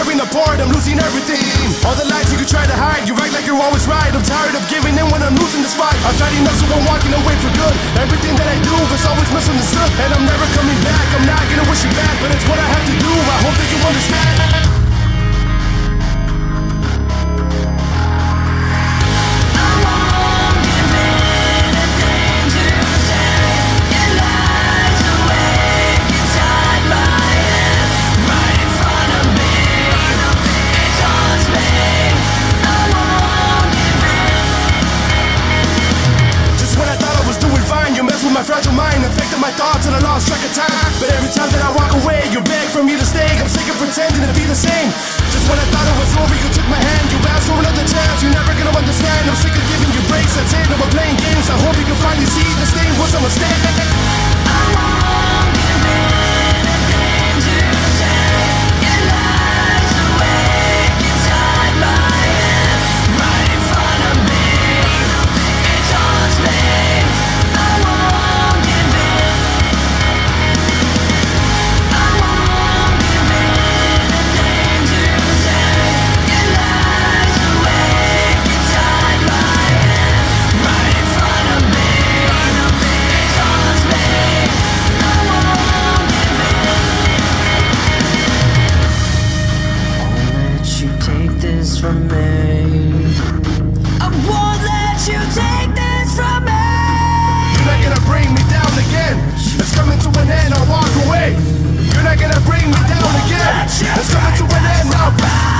tearing apart, I'm losing everything. All the lies you could try to hide, you act like you're always right. I'm tired of giving in when I'm losing this fight. I've tried enough, so I'm walking away for good. Everything that I do is always misunderstood, and I'm never coming back. I'm not gonna wish you back, but it's what I have to do. I hope that you understand. My fragile mind affected my thoughts and I lost track of time. But every time that I walk away, you beg for me to stay. I'm sick of pretending to be the same. Just when I thought it was over, you took my hand. You asked for another chance, you're never gonna understand. I'm sick of giving you breaks, that's it, I'm playing games. I hope you can finally see this thing was a mistake. From me, I won't let you take this from me. You're not gonna bring me down again. It's coming to an end, I'll walk away. You're not gonna bring me down again. It's coming to an end, I'll